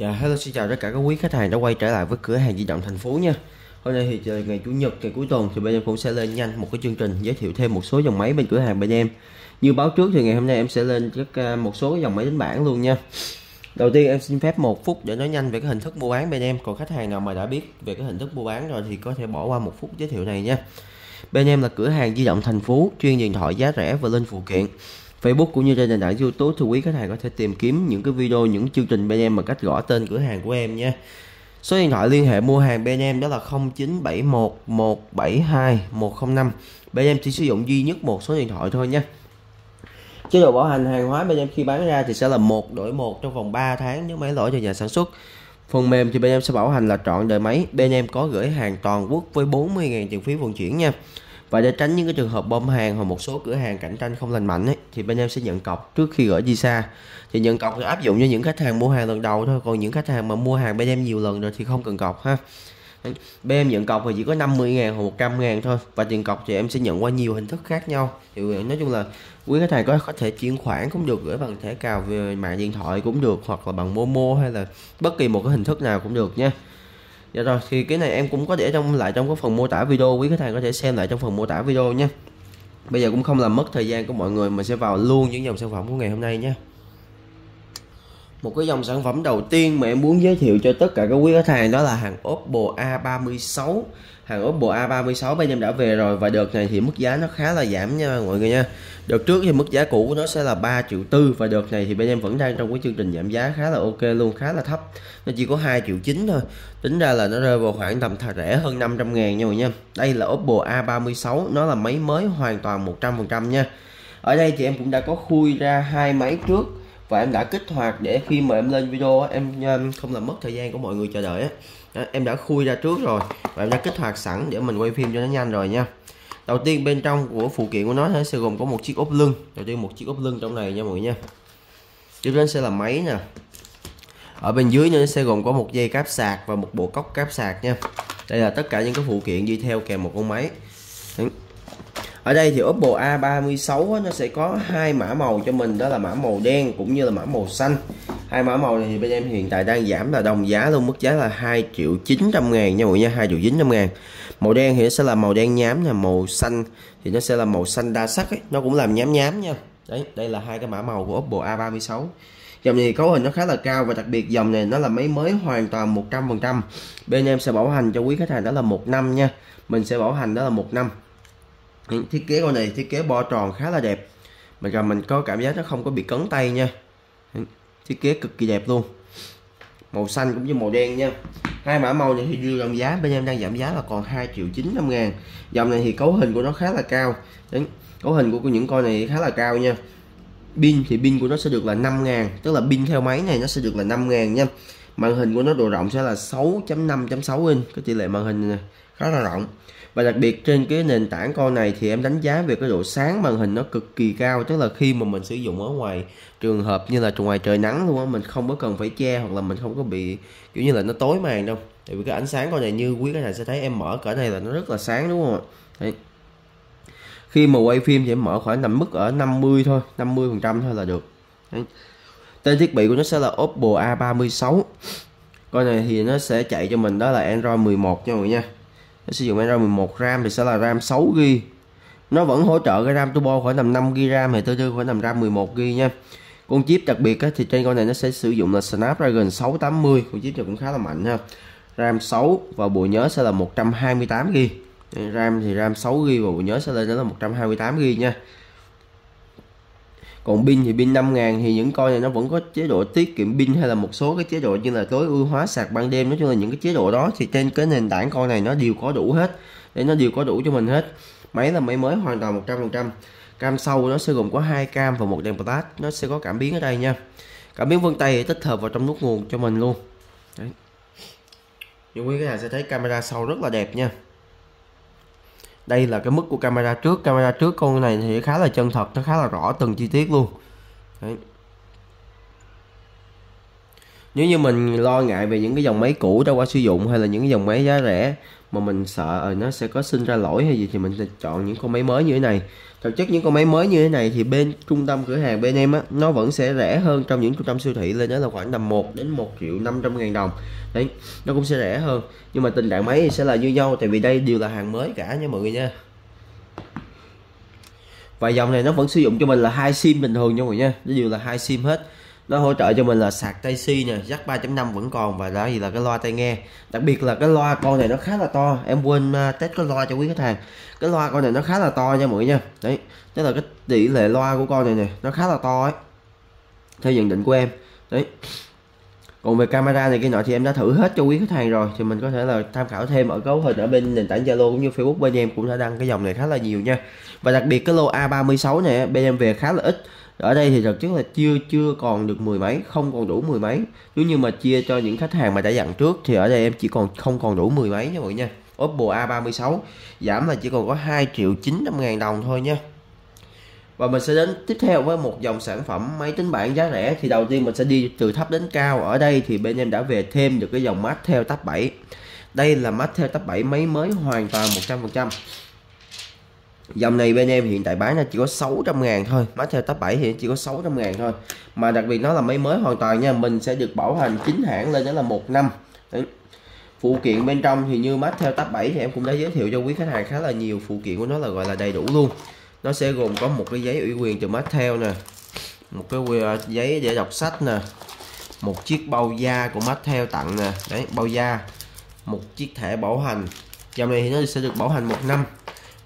Dạ, hello, xin chào tất cả các quý khách hàng đã quay trở lại với cửa hàng di động Thành Phú nha. Hôm nay thì trời ngày Chủ nhật, ngày cuối tuần thì bên em cũng sẽ lên nhanh một cái chương trình giới thiệu thêm một số dòng máy bên cửa hàng bên em. Như báo trước thì ngày hôm nay em sẽ lên một số dòng máy đánh bảng luôn nha. Đầu tiên em xin phép một phút để nói nhanh về cái hình thức mua bán bên em. Còn khách hàng nào mà đã biết về cái hình thức mua bán rồi thì có thể bỏ qua một phút giới thiệu này nha. Bên em là cửa hàng di động Thành Phú, chuyên điện thoại giá rẻ và lên phụ kiện. Facebook cũng như trên nền tảng YouTube thì quý khách hàng có thể tìm kiếm những cái video, những chương trình bên em bằng cách gõ tên cửa hàng của em nha. Số điện thoại liên hệ mua hàng bên em đó là 0971172105. Bên em chỉ sử dụng duy nhất một số điện thoại thôi nha. Chế độ bảo hành hàng hóa bên em khi bán ra thì sẽ là 1 đổi 1 trong vòng 3 tháng nếu máy lỗi cho nhà sản xuất. Phần mềm thì bên em sẽ bảo hành là trọn đời máy. Bên em có gửi hàng toàn quốc với 40.000 tiền phí vận chuyển nha. Và để tránh những cái trường hợp bom hàng hoặc một số cửa hàng cạnh tranh không lành mạnh ấy, thì bên em sẽ nhận cọc trước khi gửi đi xa. Thì nhận cọc thì áp dụng cho những khách hàng mua hàng lần đầu thôi, còn những khách hàng mà mua hàng bên em nhiều lần rồi thì không cần cọc ha. Bên em nhận cọc thì chỉ có 50.000 hoặc 100.000 thôi, và tiền cọc thì em sẽ nhận qua nhiều hình thức khác nhau. Thì nói chung là quý khách hàng có thể chuyển khoản cũng được, gửi bằng thẻ cào về mạng điện thoại cũng được, hoặc là bằng Momo hay là bất kỳ một cái hình thức nào cũng được nha. Dạ rồi, thì cái này em cũng có để trong cái phần mô tả video, quý khách hàng có thể xem lại trong phần mô tả video nha. Bây giờ cũng không làm mất thời gian của mọi người mà sẽ vào luôn những dòng sản phẩm của ngày hôm nay nha. Một cái dòng sản phẩm đầu tiên mà em muốn giới thiệu cho tất cả các quý khách hàng đó là hàng Oppo A36. Hàng Oppo A36 bên em đã về rồi, và đợt này thì mức giá nó khá là giảm nha mọi người nha. Đợt trước thì mức giá cũ của nó sẽ là 3.4 triệu, và đợt này thì bên em vẫn đang trong cái chương trình giảm giá khá là ok luôn, khá là thấp. Nó chỉ có 2.9 triệu thôi. Tính ra là nó rơi vào khoảng tầm rẻ hơn 500.000 nha mọi nha. Đây là Oppo A36, nó là máy mới hoàn toàn 100% nha. Ở đây thì em cũng đã có khui ra hai máy trước, và em đã kích hoạt để khi mà em lên video em không làm mất thời gian của mọi người chờ đợi. Em đã khui ra trước rồi và em đã kích hoạt sẵn để mình quay phim cho nó nhanh rồi nha. Đầu tiên bên trong của phụ kiện của nó sẽ gồm có một chiếc ốp lưng. Đầu tiên một chiếc ốp lưng trong này nha mọi người nha. Tiếp đến sẽ là máy nè. Ở bên dưới nó sẽ gồm có một dây cáp sạc và một bộ cốc cáp sạc nha. Đây là tất cả những cái phụ kiện đi theo kèm một con máy. Ở đây thì Oppo A36 nó sẽ có hai mã màu cho mình, đó là mã màu đen cũng như là mã màu xanh. Hai mã màu này thì bên em hiện tại đang giảm là đồng giá luôn, mức giá là 2.900.000 nha mọi người nha, 2.900.000. Màu đen thì nó sẽ là màu đen nhám nè, màu xanh thì nó sẽ là màu xanh đa sắc ấy, nó cũng làm nhám nhám nha. Đấy, đây là hai cái mã màu của Oppo A36. Dòng này cấu hình nó khá là cao, và đặc biệt dòng này nó là máy mới hoàn toàn 100%. Bên em sẽ bảo hành cho quý khách hàng đó là 1 năm nha. Mình sẽ bảo hành đó là 1 năm. Thiết kế con này thiết kế bo tròn khá là đẹp, mình có cảm giác nó không có bị cấn tay nha, thiết kế cực kỳ đẹp luôn, màu xanh cũng như màu đen nha. Hai mã màu này thì đưa đồng giá bên em đang giảm giá là còn 2.900.000. Dòng này thì cấu hình của nó khá là cao, cấu hình của những con này khá là cao nha. Pin thì pin của nó sẽ được là 5.000, tức là pin theo máy này nó sẽ được là 5.000 nha. Màn hình của nó độ rộng sẽ là 6.5.6 inch, cái tỷ lệ màn hình này khá là rộng. Và đặc biệt trên cái nền tảng con này thì em đánh giá về cái độ sáng màn hình nó cực kỳ cao, tức là khi mà mình sử dụng ở ngoài trường hợp như là ngoài trời nắng luôn á, mình không có cần phải che hoặc là mình không có bị kiểu như là nó tối màn đâu. Tại vì cái ánh sáng con này như quý khách hàng sẽ thấy em mở cỡ này là nó rất là sáng đúng không ạ? Đấy. Khi mà quay phim thì em mở khoảng tầm mức ở 50 thôi, 50% thôi là được. Đấy. Tên thiết bị của nó sẽ là Oppo A36. Con này thì nó sẽ chạy cho mình đó là Android 11 nha mọi người nha. Nó sử dụng Android 11, RAM thì sẽ là RAM 6GB. Nó vẫn hỗ trợ cái RAM turbo khoảng tầm 5GB RAM, hệ tư tư khoảng tầm RAM 11GB nha. Con chip đặc biệt thì trên con này nó sẽ sử dụng là Snapdragon 680, con chip này cũng khá là mạnh ha. RAM 6 và bộ nhớ sẽ là 128GB. RAM thì RAM 6GB và bộ nhớ sẽ lên đó là 128GB nha. Còn pin thì pin 5.000, thì những con này nó vẫn có chế độ tiết kiệm pin hay là một số cái chế độ như là tối ưu hóa sạc ban đêm. Nói chung là những cái chế độ đó thì trên cái nền tảng con này nó đều có đủ hết, để nó đều có đủ cho mình hết. Máy là máy mới hoàn toàn 100%. Cam sau nó sẽ gồm có 2 cam và một đèn flash. Nó sẽ có cảm biến ở đây nha. Cảm biến vân tay thì tích hợp vào trong nút nguồn cho mình luôn. Đấy. Như quý khách hàng sẽ thấy camera sau rất là đẹp nha. Đây là cái mức của camera trước. Camera trước con này thì khá là chân thật, nó khá là rõ từng chi tiết luôn. Đấy. Nếu như mình lo ngại về những cái dòng máy cũ đã qua sử dụng hay là những cái dòng máy giá rẻ mà mình sợ nó sẽ có sinh ra lỗi hay gì thì mình sẽ chọn những con máy mới như thế này. Thực chất những con máy mới như thế này thì bên trung tâm cửa hàng bên em á, nó vẫn sẽ rẻ hơn trong những trung tâm siêu thị, lên đó là khoảng tầm 1 đến 1.500.000 đồng. Đấy, nó cũng sẽ rẻ hơn. Nhưng mà tình trạng máy thì sẽ là như nhau, tại vì đây đều là hàng mới cả nha mọi người nha. Và dòng này nó vẫn sử dụng cho mình là 2 sim bình thường nha mọi người nha, nó đều là 2 sim hết. Nó hỗ trợ cho mình là sạc Type-C nè, jack 3.5 vẫn còn, và đó gì là cái loa tai nghe. Đặc biệt là cái loa con này nó khá là to, em quên test cái loa cho quý khách hàng. Cái loa con này nó khá là to nha mọi người nha. Đấy, tức là cái tỷ lệ loa của con này nè, nó khá là to ấy, theo nhận định của em. Đấy. Còn về camera này kia nọ thì em đã thử hết cho quý khách hàng rồi, thì mình có thể là tham khảo thêm ở cấu hình ở bên nền tảng Zalo cũng như Facebook. Bên em cũng đã đăng cái dòng này khá là nhiều nha. Và đặc biệt cái lô A36 này bên em về khá là ít. Ở đây thì thực chất là chưa còn được 10 mấy, không còn đủ 10 mấy. Nếu như mà chia cho những khách hàng mà đã dặn trước thì ở đây em chỉ còn không còn đủ 10 mấy nha mọi người nha. Oppo A36 giảm là chỉ còn có 2.900.000 đồng thôi nha. Và mình sẽ đến tiếp theo với một dòng sản phẩm máy tính bảng giá rẻ. Thì đầu tiên mình sẽ đi từ thấp đến cao. Ở đây thì bên em đã về thêm được cái dòng Mateo Tab 7. Đây là Mateo Tab 7 máy mới hoàn toàn 100%. Dòng này bên em hiện tại bán là chỉ có 600.000 thôi. Mateo Tab 7 thì chỉ có 600.000 thôi. Mà đặc biệt nó là máy mới hoàn toàn nha. Mình sẽ được bảo hành chính hãng lên đó là 1 năm. Đấy. Phụ kiện bên trong thì như Mateo Tab 7 thì em cũng đã giới thiệu cho quý khách hàng khá là nhiều. Phụ kiện của nó là gọi là đầy đủ luôn. Nó sẽ gồm có một cái giấy ủy quyền từ Mateo nè, một cái giấy để đọc sách nè, một chiếc bao da của Mateo tặng nè, đấy, bao da, một chiếc thẻ bảo hành. Dòng này thì nó sẽ được bảo hành 1 năm,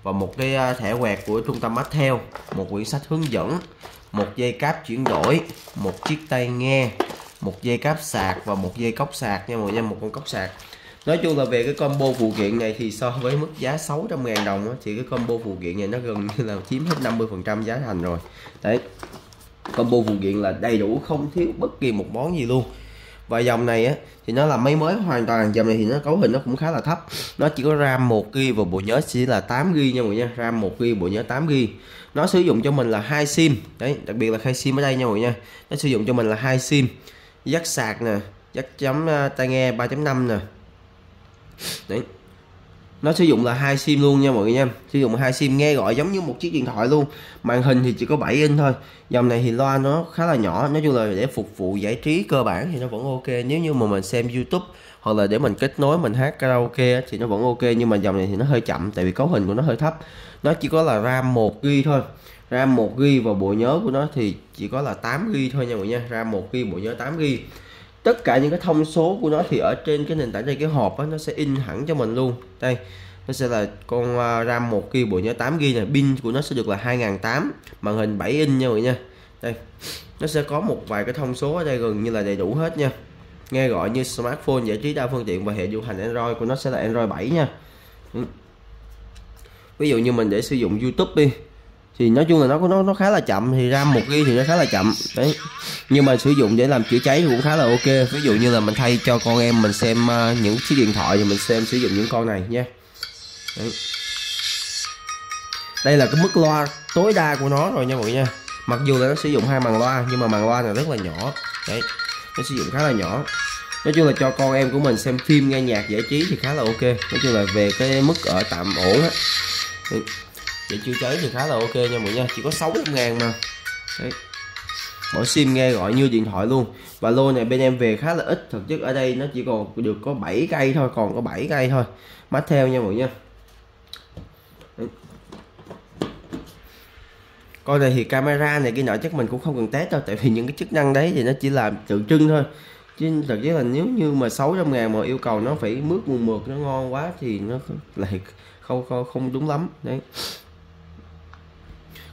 và một cái thẻ quẹt của trung tâm Mateo, một quyển sách hướng dẫn, một dây cáp chuyển đổi, một chiếc tai nghe, một dây cáp sạc và một dây cốc sạc nha mọi người nha, một con cốc sạc. Nói chung là về cái combo phụ kiện này thì so với mức giá 600.000 đồng đó, thì cái combo phụ kiện này nó gần như là chiếm hết 50% giá thành rồi. Đấy, combo phụ kiện là đầy đủ, không thiếu bất kỳ một món gì luôn. Và dòng này á, thì nó là máy mới hoàn toàn. Dòng này thì nó cấu hình nó cũng khá là thấp. Nó chỉ có RAM 1GB và bộ nhớ chỉ là 8GB nha mọi người nha. RAM 1GB, bộ nhớ 8GB. Nó sử dụng cho mình là 2 SIM. Đấy, đặc biệt là 2 SIM ở đây nha mọi người nha. Nó sử dụng cho mình là 2 SIM. Jack sạc nè, jack chấm tai nghe 3.5 nè. Đấy. Nó sử dụng là 2 sim luôn nha mọi người nha. Sử dụng 2 sim nghe gọi giống như một chiếc điện thoại luôn. Màn hình thì chỉ có 7 inch thôi. Dòng này thì loa nó khá là nhỏ. Nói chung là để phục vụ giải trí cơ bản thì nó vẫn ok. Nếu như mà mình xem YouTube hoặc là để mình kết nối mình hát karaoke thì nó vẫn ok. Nhưng mà dòng này thì nó hơi chậm, tại vì cấu hình của nó hơi thấp. Nó chỉ có là RAM 1GB thôi. RAM 1GB và bộ nhớ của nó thì chỉ có là 8GB thôi nha mọi người nha. RAM 1GB, bộ nhớ 8GB. Tất cả những cái thông số của nó thì ở trên cái nền tảng, đây cái hộp đó, nó sẽ in hẳn cho mình luôn. Đây, nó sẽ là con RAM 1GB, bộ nhớ 8GB này. Pin của nó sẽ được là 2008, màn hình 7 inch nha mọi người nha. Đây, nó sẽ có một vài cái thông số ở đây gần như là đầy đủ hết nha. Nghe gọi như smartphone, giải trí đa phương tiện, và hệ điều hành Android của nó sẽ là Android 7 nha. Ví dụ như mình để sử dụng YouTube đi, thì nói chung là nó khá là chậm, thì RAM 1GB thì nó khá là chậm. Đấy. Nhưng mà sử dụng để làm chữa cháy thì cũng khá là ok. Ví dụ như là mình thay cho con em mình xem những chiếc điện thoại thì mình xem sử dụng những con này nha. Đấy. Đây là cái mức loa tối đa của nó rồi nha mọi người nha. Mặc dù là nó sử dụng 2 màn loa nhưng mà màn loa này rất là nhỏ. Đấy. Nó sử dụng khá là nhỏ. Nói chung là cho con em của mình xem phim, nghe nhạc, giải trí thì khá là ok. Nói chung là về cái mức ở tạm ổn á. Để chữa cháy thì khá là ok nha mọi người nha. Chỉ có 60.000 mà. Đấy. Mỗi sim nghe gọi như điện thoại luôn. Và lô này bên em về khá là ít. Thực chất ở đây nó chỉ còn được có 7 cây thôi. Còn có 7 cây thôi Mateo nha mọi người nha. Đấy. Con này thì camera này kia nọ chắc mình cũng không cần test đâu, tại vì những cái chức năng đấy thì nó chỉ là tượng trưng thôi. Chứ thật chất là nếu như mà 600.000 mà yêu cầu nó phải mướt mượt mượt, nó ngon quá thì nó lại không đúng lắm. Đấy.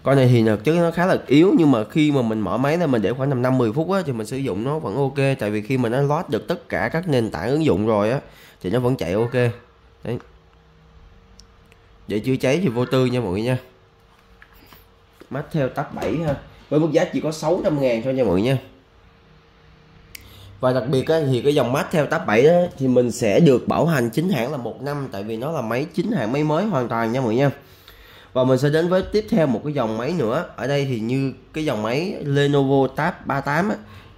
Con này thì thực chất nó khá là yếu, nhưng mà khi mà mình mở máy lên mình để khoảng tầm 5-10 phút á, thì mình sử dụng nó vẫn ok. Tại vì khi mà nó load được tất cả các nền tảng ứng dụng rồi á, thì nó vẫn chạy ok. Đấy. Để chữa cháy thì vô tư nha mọi người nha. Mateo Tab 7 ha, với mức giá chỉ có 600.000 thôi nha mọi người nha. Và đặc biệt á, thì cái dòng Mateo Tab 7 đó, thì mình sẽ được bảo hành chính hãng là 1 năm. Tại vì nó là máy chính hãng, máy mới hoàn toàn nha mọi người nha. Và mình sẽ đến với tiếp theo một cái dòng máy nữa. Ở đây thì như cái dòng máy Lenovo Tab 3 8 á,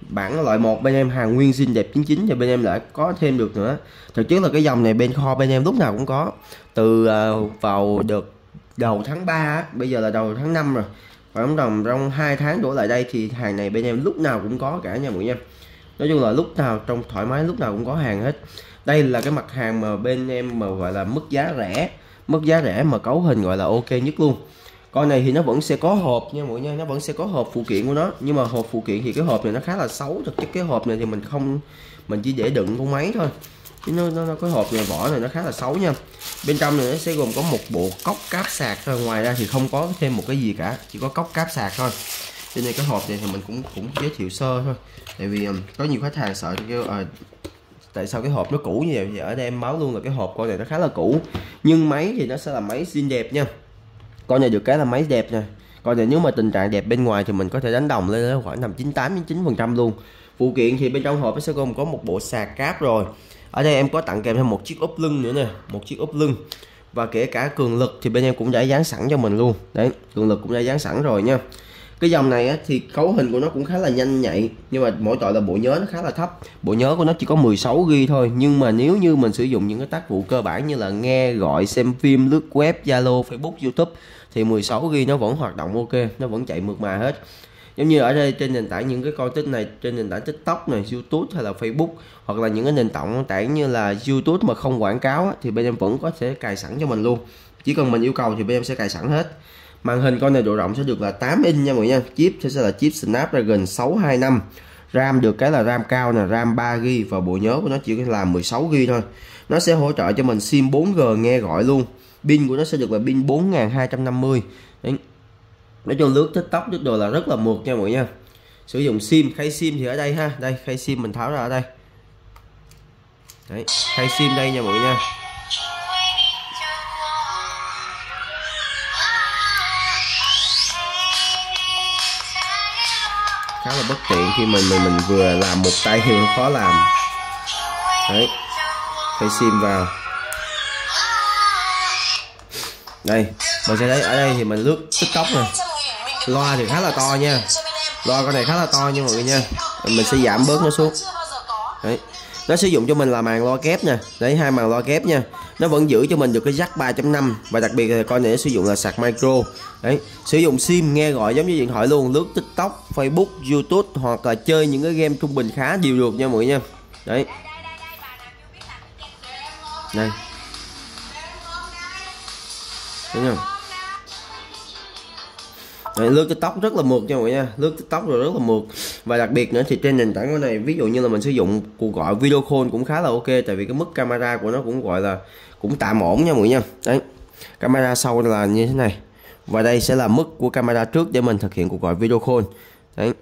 bản loại 1 bên em hàng nguyên zin đẹp 99 và bên em lại có thêm được nữa. Thực chất là cái dòng này bên kho bên em lúc nào cũng có. Từ vào được đầu tháng 3 á, bây giờ là đầu tháng 5 rồi. Khoảng tầm trong 2 tháng đổ lại đây thì hàng này bên em lúc nào cũng có cả nha mọi người nha. Nói chung là lúc nào trong thoải mái, lúc nào cũng có hàng hết. Đây là cái mặt hàng mà bên em mà gọi là mức giá rẻ. Mức giá rẻ mà cấu hình gọi là ok nhất luôn. Con này thì nó vẫn sẽ có hộp nha mọi người nha, nó vẫn sẽ có hộp phụ kiện của nó. Nhưng mà hộp phụ kiện thì cái hộp này nó khá là xấu. Thực chất cái hộp này thì mình không, mình chỉ để đựng con máy thôi. Chứ nó cái hộp này, vỏ này nó khá là xấu nha. Bên trong này nó sẽ gồm có một bộ cốc cáp sạc thôi, ngoài ra thì không có thêm một cái gì cả, chỉ có cốc cáp sạc thôi. Cho nên cái hộp này thì mình cũng giới thiệu sơ thôi. Tại vì có nhiều khách hàng sợ kêu tại sao cái hộp nó cũ như vậy, thì ở đây em báo luôn là cái hộp con này nó khá là cũ. Nhưng máy thì nó sẽ là máy zin đẹp nha. Con này được cái là máy đẹp nè. Con này nếu mà tình trạng đẹp bên ngoài thì mình có thể đánh đồng lên khoảng tầm 98-99% luôn. Phụ kiện thì bên trong hộp nó sẽ gồm có một bộ sạc cáp rồi. Ở đây em có tặng kèm thêm một chiếc ốp lưng nữa nè, một chiếc ốp lưng. Và kể cả cường lực thì bên em cũng đã dán sẵn cho mình luôn. Đấy, cường lực cũng đã dán sẵn rồi nha. Cái dòng này á, thì cấu hình của nó cũng khá là nhanh nhạy. Nhưng mà mỗi tội là bộ nhớ nó khá là thấp. Bộ nhớ của nó chỉ có 16GB thôi. Nhưng mà nếu như mình sử dụng những cái tác vụ cơ bản như là nghe, gọi, xem phim, lướt web, Zalo, Facebook, YouTube thì 16GB nó vẫn hoạt động ok, nó vẫn chạy mượt mà hết. Giống như ở đây trên nền tảng những cái con tích này, trên nền tảng TikTok này, YouTube hay là Facebook, hoặc là những cái nền tảng như là YouTube mà không quảng cáo á, thì bên em vẫn có thể cài sẵn cho mình luôn. Chỉ cần mình yêu cầu thì bên em sẽ cài sẵn hết. Màn hình con này độ rộng sẽ được là 8 inch nha mọi người nha. Chip sẽ là chip Snapdragon 685. RAM được cái là RAM cao nè, RAM 3GB và bộ nhớ của nó chỉ là 16GB thôi. Nó sẽ hỗ trợ cho mình SIM 4G nghe gọi luôn. Pin của nó sẽ được là pin 4250. Đấy. Nói chung lướt TikTok lướt đồ là rất là mượt nha mọi người nha. Sử dụng SIM, khay SIM thì ở đây ha, đây khay SIM mình tháo ra ở đây. Đấy, khay SIM đây nha mọi người nha. Khá là bất tiện khi mình vừa làm một tay thì khó làm. Đấy, khay SIM vào. Đây, mình sẽ thấy ở đây thì mình lướt TikTok nè. Loa thì khá là to nha. Loa con này khá là to nha mọi người nha. Mình sẽ giảm bớt nó xuống. Đấy. Nó sử dụng cho mình là màn loa kép nè. Đấy, 2 màn loa kép nha. Nó vẫn giữ cho mình được cái jack 3.5 và đặc biệt là con này nó sử dụng là sạc micro. Đấy, sử dụng SIM nghe gọi giống như điện thoại luôn, lướt TikTok, Facebook, YouTube hoặc là chơi những cái game trung bình khá đều được nha mọi người nha. Đấy. Đây. Đúng không? Đấy, lướt TikTok rất là mượt nha mọi người nha. Lướt TikTok rồi rất là mượt. Và đặc biệt nữa thì trên nền tảng của này, ví dụ như là mình sử dụng cuộc gọi video call cũng khá là ok. Tại vì cái mức camera của nó cũng gọi là cũng tạm ổn nha mọi người nha. Đấy, camera sau là như thế này. Và đây sẽ là mức của camera trước để mình thực hiện cuộc gọi video call. Đấy.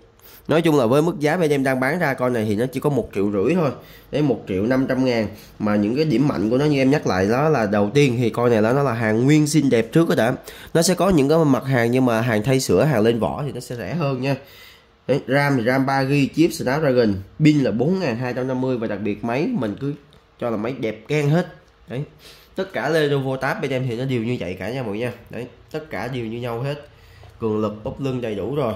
Nói chung là với mức giá bên em đang bán ra con này thì nó chỉ có 1,5 triệu thôi. Đấy, 1.500.000. Mà những cái điểm mạnh của nó như em nhắc lại, đó là đầu tiên thì con này nó là hàng nguyên zin đẹp trước đó đã. Nó sẽ có những cái mặt hàng nhưng mà hàng thay sửa, hàng lên vỏ thì nó sẽ rẻ hơn nha. Đấy, RAM thì RAM 3GB, chip Snapdragon, pin là 4250 và đặc biệt máy mình cứ cho là máy đẹp keng hết. Đấy. Tất cả Lenovo Tab bên em thì nó đều như vậy cả nha mọi người nha. Đấy, tất cả đều như nhau hết. Cường lực, ốp lưng đầy đủ rồi.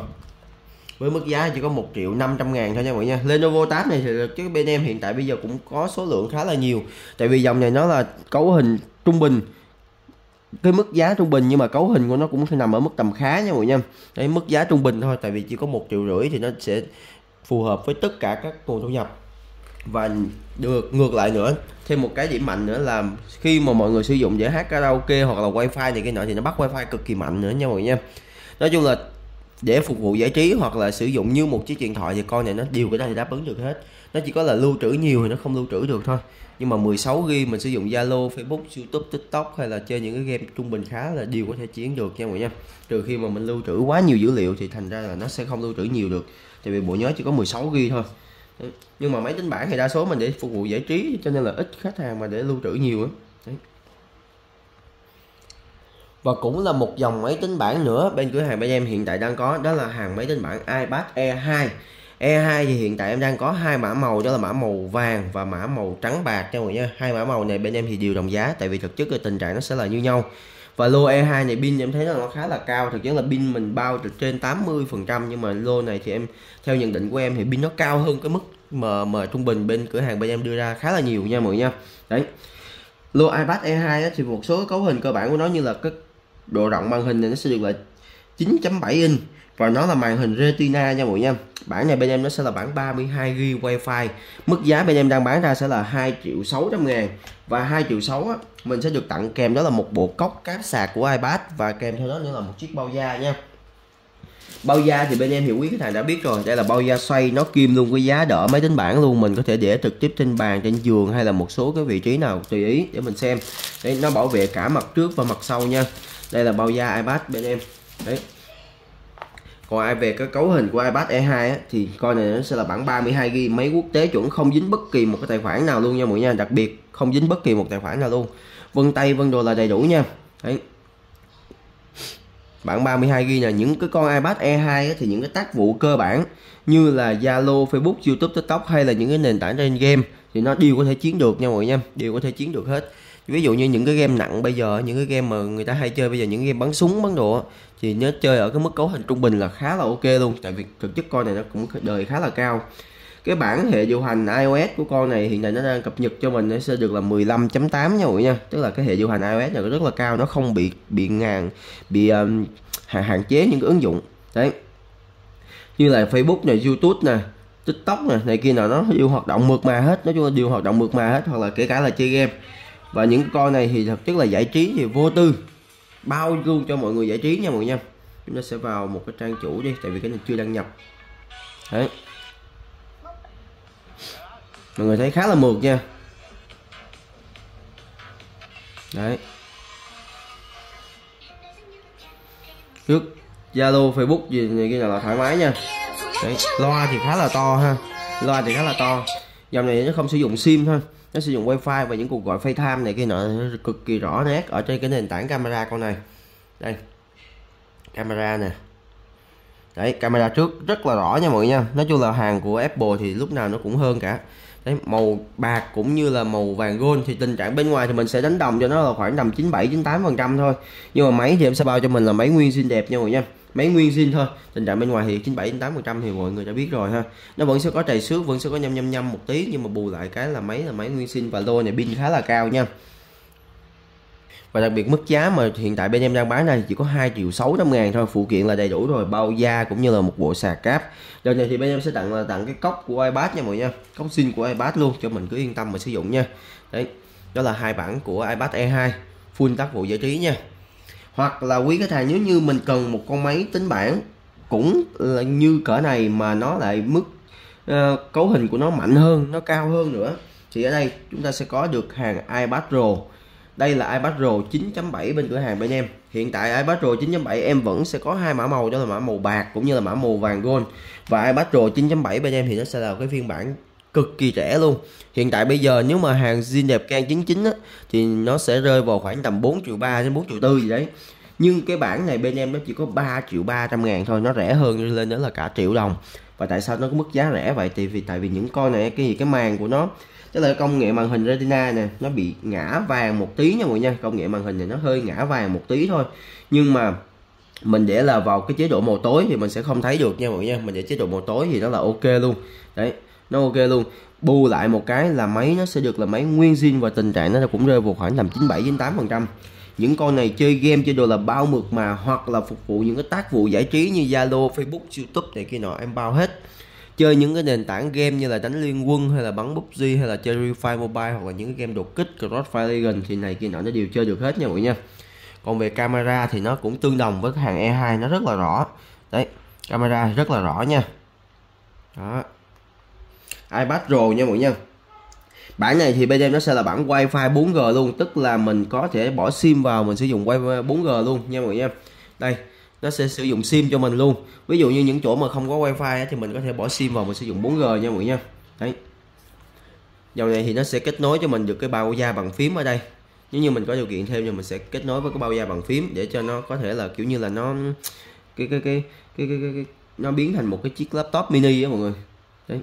Với mức giá chỉ có 1.500.000 thôi nha mọi người nha. Lenovo Tab này thì chứ bên em hiện tại bây giờ cũng có số lượng khá là nhiều. Tại vì dòng này nó là cấu hình trung bình. Cái mức giá trung bình nhưng mà cấu hình của nó cũng nằm ở mức tầm khá nha mọi người nha. Đấy, mức giá trung bình thôi. Tại vì chỉ có 1,5 triệu thì nó sẽ phù hợp với tất cả các nguồn thu nhập. Và được ngược lại nữa, thêm một cái điểm mạnh nữa là khi mà mọi người sử dụng để hát karaoke hoặc là wifi thì cái nọ thì nó bắt wifi cực kỳ mạnh nữa nha mọi người nha. Nói chung là để phục vụ giải trí hoặc là sử dụng như một chiếc điện thoại thì con này nó điều cái này đáp ứng được hết. Nó chỉ có là lưu trữ nhiều thì nó không lưu trữ được thôi. Nhưng mà 16GB mình sử dụng Zalo, Facebook, YouTube, TikTok hay là chơi những cái game trung bình khá là đều có thể chiến được nha mọi người nha. Trừ khi mà mình lưu trữ quá nhiều dữ liệu thì thành ra là nó sẽ không lưu trữ nhiều được. Tại vì bộ nhớ chỉ có 16GB thôi. Nhưng mà máy tính bảng thì đa số mình để phục vụ giải trí cho nên là ít khách hàng mà để lưu trữ nhiều á. Và cũng là một dòng máy tính bảng nữa bên cửa hàng bên em hiện tại đang có, đó là hàng máy tính bảng iPad Air 2. Air 2 thì hiện tại em đang có 2 mã màu, đó là mã màu vàng và mã màu trắng bạc cho mọi người nha. 2 mã màu này bên em thì đều đồng giá tại vì thực chất cái tình trạng nó sẽ là như nhau. Và lô E2 này pin em thấy là nó khá là cao, thực chất là pin mình bao trên 80%, nhưng mà lô này thì em theo nhận định của em thì pin nó cao hơn cái mức mà trung bình bên cửa hàng bên em đưa ra khá là nhiều nha mọi người nha. Đấy. Lô iPad E2 đó, thì một số cấu hình cơ bản của nó như là cái độ rộng màn hình này nó sẽ được là 9.7 inch và nó là màn hình Retina nha mọi người nha. Bản này bên em nó sẽ là bản 32GB Wi-Fi. Mức giá bên em đang bán ra sẽ là 2.600.000 và 2.600.000 á, mình sẽ được tặng kèm đó là một bộ cốc cáp sạc của iPad và kèm theo đó nữa là một chiếc bao da nha. Bao da thì bên em thì quý khách hàng đã biết rồi, đây là bao da xoay, nó kim luôn với giá đỡ máy tính bảng luôn, mình có thể để trực tiếp trên bàn, trên giường hay là một số cái vị trí nào tùy ý để mình xem. Đấy, nó bảo vệ cả mặt trước và mặt sau nha. Đây là bao da iPad bên em. Đấy. Còn ai về cái cấu hình của iPad E2 á, thì coi này nó sẽ là bản 32GB máy quốc tế chuẩn, không dính bất kỳ một cái tài khoản nào luôn nha mọi người nha, đặc biệt không dính bất kỳ một tài khoản nào luôn. Vân tay vân đồ là đầy đủ nha. Đấy. Bản 32GB là những cái con iPad E2 á, thì những cái tác vụ cơ bản như là Zalo, Facebook, YouTube, TikTok hay là những cái nền tảng trên game thì nó đều có thể chiến được nha mọi người nha, đều có thể chiến được hết. Ví dụ như những cái game nặng bây giờ, những cái game mà người ta hay chơi bây giờ, những game bắn súng bắn đồ thì nó chơi ở cái mức cấu hình trung bình là khá là ok luôn, tại vì thực chất con này nó cũng đời khá là cao. Cái bản hệ điều hành iOS của con này hiện tại nó đang cập nhật cho mình nó sẽ được là 15.8 nha mọi người nha, tức là cái hệ điều hành iOS này rất là cao, nó không bị hạn chế những cái ứng dụng đấy như là Facebook này, YouTube nè, TikTok nè, này kia nào, nó đều hoạt động mượt mà hết, nói chung là đều hoạt động mượt mà hết, hoặc là kể cả là chơi game. Và những con này thì thực chất là giải trí thì vô tư, bao luôn cho mọi người giải trí nha mọi người nha. Chúng ta sẽ vào một cái trang chủ đi, tại vì cái này chưa đăng nhập. Đấy. Mọi người thấy khá là mượt nha. Đấy. Trước Zalo, Facebook gì này kia là thoải mái nha. Đấy. Loa thì khá là to ha, loa thì khá là to. Dòng này nó không sử dụng sim thôi, nó sử dụng wifi và những cuộc gọi FaceTime này kia nọ cực kỳ rõ nét ở trên cái nền tảng camera con này. Đây, camera nè. Đấy, camera trước rất là rõ nha mọi người nha. Nói chung là hàng của Apple thì lúc nào nó cũng hơn cả. Đấy, màu bạc cũng như là màu vàng gold thì tình trạng bên ngoài thì mình sẽ đánh đồng cho nó là khoảng tầm 97-98% thôi. Nhưng mà máy thì em sẽ bao cho mình là máy nguyên zin đẹp nha mọi người nha. Máy nguyên zin thôi. Tình trạng bên ngoài thì 97-98% thì mọi người đã biết rồi ha. Nó vẫn sẽ có trầy xước, vẫn sẽ có nhâm một tí, nhưng mà bù lại cái là máy nguyên zin và lô này pin khá là cao nha. Và đặc biệt mức giá mà hiện tại bên em đang bán này chỉ có 2.600.000 thôi, phụ kiện là đầy đủ rồi, bao da cũng như là một bộ sạc cáp. Đợt này thì bên em sẽ tặng cái cốc của iPad nha mọi người nha, cốc zin của iPad luôn cho mình cứ yên tâm mà sử dụng nha. Đấy, đó là hai bản của iPad E2 full tác vụ giải trí nha. Hoặc là quý khách hàng nếu như mình cần một con máy tính bảng cũng là như cỡ này mà nó lại mức cấu hình của nó mạnh hơn, nó cao hơn nữa, thì ở đây chúng ta sẽ có được hàng iPad Pro. Đây là iPad Pro 9.7 bên cửa hàng bên em. Hiện tại iPad Pro 9.7 em vẫn sẽ có hai mã màu, đó là mã màu bạc cũng như là mã màu vàng gold. Và iPad Pro 9.7 bên em thì nó sẽ là cái phiên bản cực kỳ rẻ luôn. Hiện tại bây giờ nếu mà hàng zin đẹp can 99 á, thì nó sẽ rơi vào khoảng tầm 4.3 triệu đến 4.4 triệu gì đấy. Nhưng cái bản này bên em nó chỉ có 3.300.000 thôi, nó rẻ hơn lên nữa là cả triệu đồng. Và tại sao nó có mức giá rẻ vậy? Tại vì những con này cái màn của nó, tức là công nghệ màn hình Retina nè, nó bị ngã vàng một tí nha mọi người nha. Công nghệ màn hình này nó hơi ngã vàng một tí thôi, nhưng mà mình để là vào cái chế độ màu tối thì mình sẽ không thấy được nha mọi người nha. Mình để chế độ màu tối thì nó là ok luôn. Đấy, nó ok luôn. Bù lại một cái là máy nó sẽ được là máy nguyên zin và tình trạng nó cũng rơi vào khoảng tầm 97-98%. Những con này chơi game chơi đồ là bao mượt mà, hoặc là phục vụ những cái tác vụ giải trí như Zalo, Facebook, YouTube này kia nọ em bao hết. Chơi những cái nền tảng game như là đánh liên quân hay là bắn PUBG hay là chơi Free Fire Mobile hoặc là những cái game đột kích Crossfire Legion thì này kia nọ nó đều chơi được hết nha mọi người nha. Còn về camera thì nó cũng tương đồng với hàng E2, nó rất là rõ. Đấy, camera rất là rõ nha. Đó. iPad Pro nha mọi người nha. Bản này thì bên em nó sẽ là bản Wi-Fi 4G luôn, tức là mình có thể bỏ sim vào mình sử dụng Wi-Fi 4G luôn nha mọi người nha. Đây, nó sẽ sử dụng sim cho mình luôn. Ví dụ như những chỗ mà không có Wi-Fi thì mình có thể bỏ sim vào mình sử dụng 4G nha mọi người nha. Đấy. Dòng này thì nó sẽ kết nối cho mình được cái bao da bằng phím ở đây. Nếu như mình có điều kiện thêm thì mình sẽ kết nối với cái bao da bằng phím để cho nó có thể là kiểu như là nó nó biến thành một cái chiếc laptop mini á mọi người. Đấy.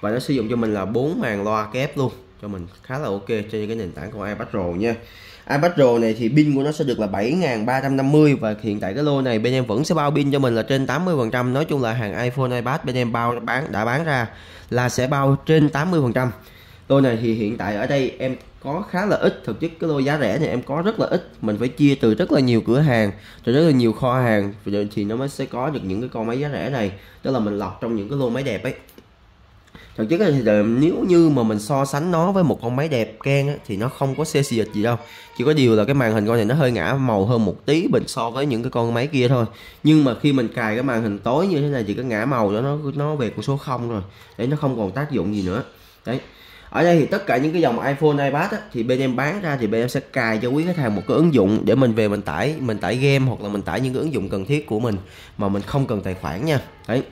Và nó sử dụng cho mình là 4 màn loa kép luôn. cho mình khá là ok cho cái nền tảng của iPad Pro nha. iPad Pro này thì pin của nó sẽ được là 7.350 và hiện tại cái lô này bên em vẫn sẽ bao pin cho mình là trên 80%. Nói chung là hàng iPhone, iPad bên em đã bán ra là sẽ bao trên 80%. Lô này thì hiện tại ở đây em có khá là ít, thực chất cái lô giá rẻ này em có rất là ít, mình phải chia từ rất là nhiều cửa hàng, từ rất là nhiều kho hàng thì nó mới sẽ có được những cái con máy giá rẻ này, tức là mình lọc trong những cái lô máy đẹp ấy. Thực chất thì nếu như mà mình so sánh nó với một con máy đẹp keng thì nó không có xê xì dịch gì đâu, chỉ có điều là cái màn hình con này nó hơi ngã màu hơn một tí mình so với những cái con máy kia thôi. Nhưng mà khi mình cài cái màn hình tối như thế này thì cái ngã màu đó nó về con số 0 rồi, để nó không còn tác dụng gì nữa đấy. Ở đây thì tất cả những cái dòng iPhone, iPad á, thì bên em bán ra thì bên em sẽ cài cho quý khách hàng một cái ứng dụng để mình về mình tải game hoặc là mình tải những cái ứng dụng cần thiết của mình mà mình không cần tài khoản nha. Đấy.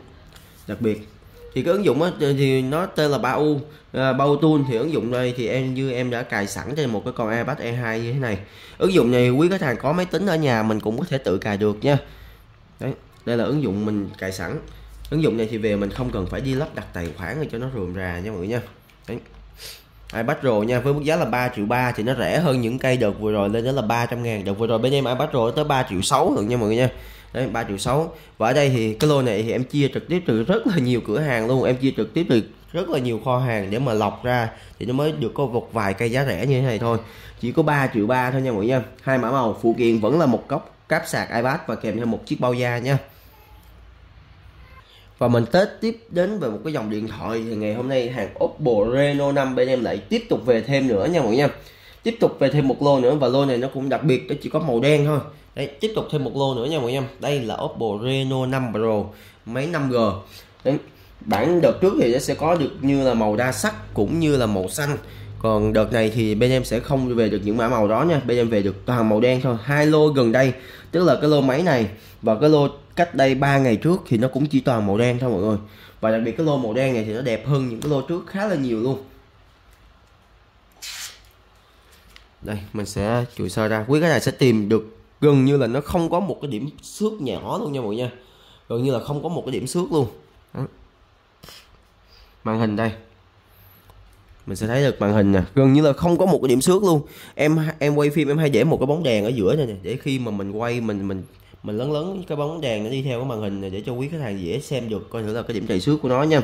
Đặc biệt thì cái ứng dụng á, thì nó tên là Bao Tool, thì ứng dụng này thì như em đã cài sẵn trên một cái con iPad Air 2 như thế này. Ứng dụng này quý khách hàng có máy tính ở nhà mình cũng có thể tự cài được nha. Đấy, đây là ứng dụng mình cài sẵn. Ứng dụng này thì về mình không cần phải đi lắp đặt tài khoản cho nó rườm rà nha mọi người nha. Đấy. iPad Pro nha, với mức giá là 3.300.000 thì nó rẻ hơn những cây đợt vừa rồi lên đó là 300.000. Đợt vừa rồi bên em iPad Pro tới 3.600.000 rồi nha mọi người nha. Đấy, 3.600.000. Và ở đây thì cái lô này thì em chia trực tiếp từ rất là nhiều cửa hàng luôn, em chia trực tiếp từ rất là nhiều kho hàng để mà lọc ra thì nó mới được có một vài cây giá rẻ như thế này thôi. Chỉ có 3.300.000 thôi nha mọi người nha. Hai mã màu, phụ kiện vẫn là một cáp sạc iPad và kèm theo một chiếc bao da nha. Và mình tiếp đến về một cái dòng điện thoại thì ngày hôm nay hàng Oppo Reno 5 bên em lại tiếp tục về thêm nữa nha mọi người nha. Tiếp tục về thêm một lô nữa và lô này nó cũng đặc biệt, nó chỉ có màu đen thôi. Đấy, tiếp tục thêm một lô nữa nha mọi người nha. Đây là Oppo Reno 5 Pro, máy 5G. Đấy, bản đợt trước thì nó sẽ có được như là màu đa sắc cũng như là màu xanh. Còn đợt này thì bên em sẽ không về được những mã màu đó nha, bên em về được toàn màu đen thôi. Hai lô gần đây, tức là cái lô máy này và cái lô cách đây 3 ngày trước thì nó cũng chỉ toàn màu đen thôi mọi người. Và đặc biệt cái lô màu đen này thì nó đẹp hơn những cái lô trước khá là nhiều luôn. Đây, mình sẽ chùi sơ ra, quý cái này sẽ tìm được gần như là nó không có một cái điểm xước nhỏ luôn nha mọi người nha. Gần như là không có một cái điểm xước luôn. Đó. Màn hình đây, mình sẽ thấy được màn hình nè, gần như là không có một cái điểm xước luôn. Em quay phim em hay để một cái bóng đèn ở giữa này nè, để khi mà mình quay mình lấn cái bóng đèn nó đi theo cái màn hình này để cho quý khách hàng dễ xem được coi thử là cái điểm trầy xước của nó nha.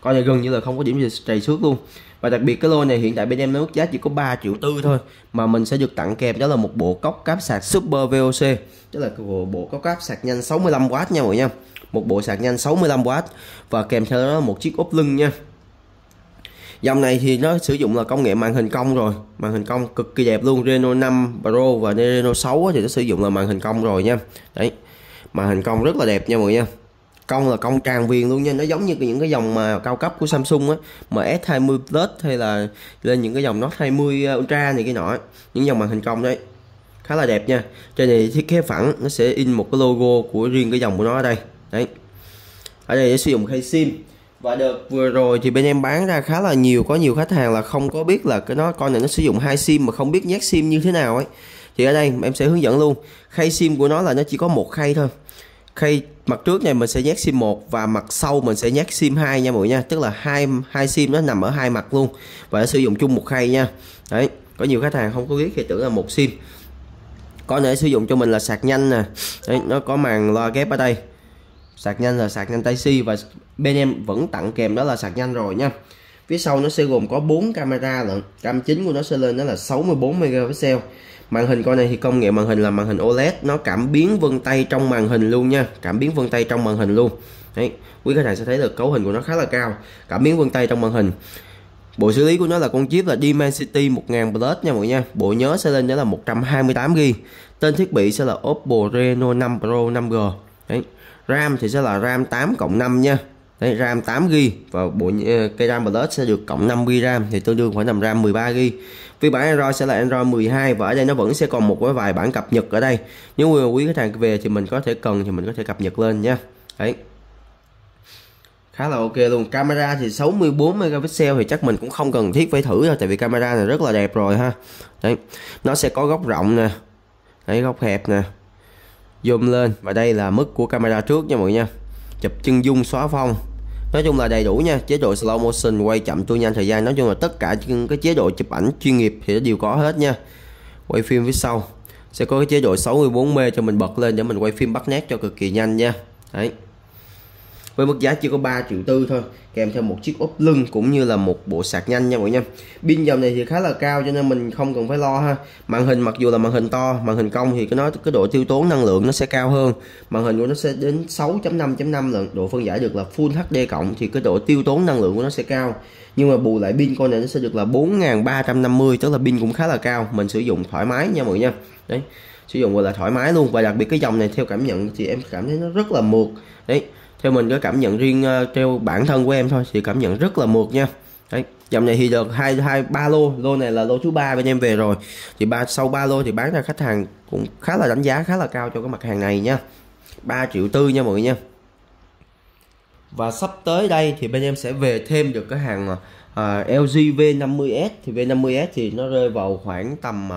Coi này gần như là không có điểm trầy xước luôn. Và đặc biệt cái lô này hiện tại bên em nó mức giá chỉ có 3.400.000 thôi mà mình sẽ được tặng kèm đó là một bộ cốc cáp sạc Super VOC, tức là bộ cốc cáp sạc nhanh 65W nha mọi người nha. Một bộ sạc nhanh 65W và kèm theo đó là một chiếc ốp lưng nha. Dòng này thì nó sử dụng là công nghệ màn hình cong rồi, màn hình cong cực kỳ đẹp luôn. Reno 5 Pro và Reno 6 thì nó sử dụng là màn hình cong rồi nha. Đấy, màn hình cong rất là đẹp nha mọi người nha. Cong là cong tràn viền luôn nha, nó giống như những cái dòng mà cao cấp của Samsung á, mà S20 Plus hay là lên những cái dòng Note 20 Ultra này kia nọ, những dòng màn hình cong đấy khá là đẹp nha. Trên này thiết kế phẳng, nó sẽ in một cái logo của riêng cái dòng của nó ở đây. Đấy, ở đây để sử dụng khay SIM. Và đợt vừa rồi thì bên em bán ra khá là nhiều, có nhiều khách hàng là không có biết là cái con này nó sử dụng 2 SIM mà không biết nhét SIM như thế nào ấy. Thì ở đây em sẽ hướng dẫn luôn. Khay SIM của nó là nó chỉ có một khay thôi. Khay mặt trước này mình sẽ nhét SIM 1 và mặt sau mình sẽ nhét SIM 2 nha mọi người nha, tức là hai SIM nó nằm ở hai mặt luôn và nó sử dụng chung một khay nha. Đấy, có nhiều khách hàng không có biết thì tưởng là một SIM. Con này sử dụng cho mình là sạc nhanh nè. Đấy, nó có màn loa ghép ở đây. Sạc nhanh là sạc nhanh Type-C và bên em vẫn tặng kèm đó là sạc nhanh rồi nha. Phía sau nó sẽ gồm có 4 camera lận. Cam chính của nó sẽ lên đó là 64 megapixel. Màn hình con này thì công nghệ màn hình là màn hình OLED, nó cảm biến vân tay trong màn hình luôn nha, cảm biến vân tay trong màn hình luôn. Đấy, quý khách hàng sẽ thấy được cấu hình của nó khá là cao, cảm biến vân tay trong màn hình. Bộ xử lý của nó là con chip là Dimensity 1000 Plus nha mọi người nha. Bộ nhớ sẽ lên đó là 128GB. Tên thiết bị sẽ là Oppo Reno 5 Pro 5G. Đấy, RAM thì sẽ là RAM 8+5 nha. Đấy, RAM 8GB và cây RAM Plus sẽ được cộng 5GB RAM thì tương đương khoảng tầm RAM 13GB. Phiên bản Android sẽ là Android 12 và ở đây nó vẫn sẽ còn một vài bản cập nhật ở đây. Nếu quý khách hàng về thì mình có thể cần thì mình có thể cập nhật lên nha. Đấy, khá là ok luôn. Camera thì 64 megapixel thì chắc mình cũng không cần thiết phải thử đâu, tại vì camera này rất là đẹp rồi ha. Đấy, nó sẽ có góc rộng nè, đấy, góc hẹp nè, zoom lên và đây là mức của camera trước nha mọi người nha. Chụp chân dung, xóa phông, Nói chung là đầy đủ nha, chế độ slow motion, quay chậm, tua nhanh thời gian, nói chung là tất cả cái chế độ chụp ảnh chuyên nghiệp thì nó đều có hết nha. Quay phim phía sau sẽ có cái chế độ 64p cho mình bật lên để mình quay phim bắt nét cho cực kỳ nhanh nha. Đấy. Với mức giá chỉ có 3.400.000 thôi, kèm theo một chiếc ốp lưng cũng như là một bộ sạc nhanh nha mọi người nha. Pin dòng này thì khá là cao cho nên mình không cần phải lo ha. Màn hình mặc dù là màn hình to, màn hình cong thì cái độ tiêu tốn năng lượng nó sẽ cao hơn. Màn hình của nó sẽ đến 6.5.5 lần, độ phân giải được là Full HD cộng thì cái độ tiêu tốn năng lượng của nó sẽ cao. Nhưng mà bù lại pin con này nó sẽ được là 4.350, tức là pin cũng khá là cao, mình sử dụng thoải mái nha mọi người nha. Đấy. Sử dụng gọi là thoải mái luôn, và đặc biệt cái dòng này theo cảm nhận thì em cảm thấy nó rất là mượt. Đấy. Theo mình có cảm nhận riêng theo bản thân của em thôi thì cảm nhận rất là mượt nha. Đấy, dòng này thì được ba lô, lô này là lô thứ 3 bên em về rồi. Thì sau 3 lô thì bán ra khách hàng cũng khá là đánh giá khá là cao cho cái mặt hàng này nha. 3.400.000 nha mọi người nha. Và sắp tới đây thì bên em sẽ về thêm được cái hàng LG V50s, thì V50s thì nó rơi vào khoảng tầm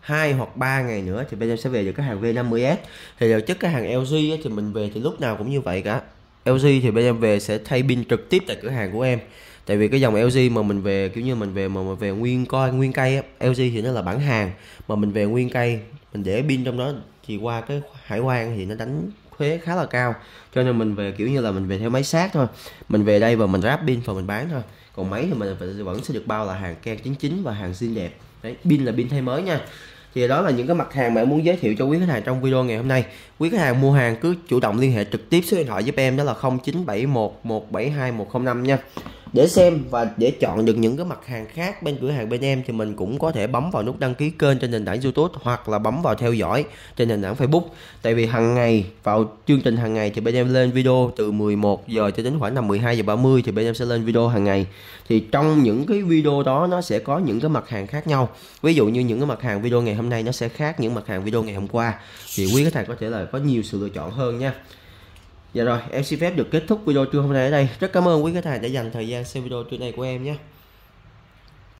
2 hoặc 3 ngày nữa thì bên em sẽ về được cái hàng V50s. Thì đều chất cái hàng LG ấy, thì mình về thì lúc nào cũng như vậy cả. LG thì bên em về sẽ thay pin trực tiếp tại cửa hàng của em. Tại vì cái dòng LG mà mình về kiểu như mình về nguyên coi nguyên cây á, LG thì nó là bản hàng mà mình về nguyên cây, mình để pin trong đó thì qua cái hải quan thì nó đánh thuế khá là cao. Cho nên mình về kiểu như là mình về theo máy xác thôi. Mình về đây và mình ráp pin và mình bán thôi. Còn máy thì mình vẫn sẽ được bao là hàng Ken 99 và hàng zin đẹp. Đấy, pin là pin thay mới nha. Thì đó là những cái mặt hàng mà em muốn giới thiệu cho quý khách hàng trong video ngày hôm nay. Quý khách hàng mua hàng cứ chủ động liên hệ trực tiếp số điện thoại giúp em, đó là 0971172105 nha. Để xem và để chọn được những cái mặt hàng khác bên cửa hàng bên em thì mình cũng có thể bấm vào nút đăng ký kênh trên nền tảng YouTube hoặc là bấm vào theo dõi trên nền tảng Facebook. Tại vì hàng ngày vào chương trình hàng ngày thì bên em lên video từ 11 giờ cho đến khoảng tầm 12:30 thì bên em sẽ lên video hàng ngày. Thì trong những cái video đó nó sẽ có những cái mặt hàng khác nhau. Ví dụ như những cái mặt hàng video ngày hôm nay nó sẽ khác những mặt hàng video ngày hôm qua. Thì quý khách hàng có thể là có nhiều sự lựa chọn hơn nha. Dạ rồi, em xin phép được kết thúc video trưa hôm nay ở đây. Rất cảm ơn quý khách hàng đã dành thời gian xem video trưa nay của em nhé.